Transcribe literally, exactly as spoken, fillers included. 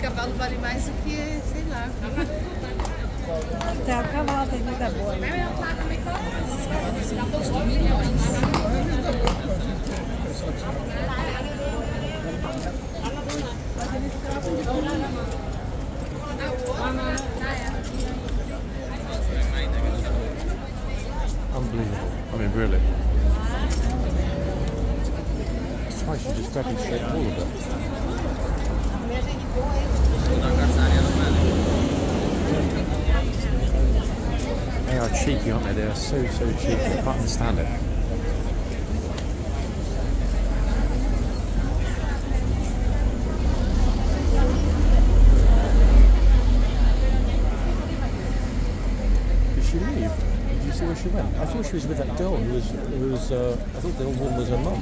cavalo vale mais do que, sei lá. Até o cavalo tem muita boa. Né? Unbelievable. I mean, really. I should just tap and shake all of it. They are cheeky, aren't they? They are so, so cheeky. I can't understand it. She went. I thought she was with that girl who was, who was uh, I thought the old woman was her mum.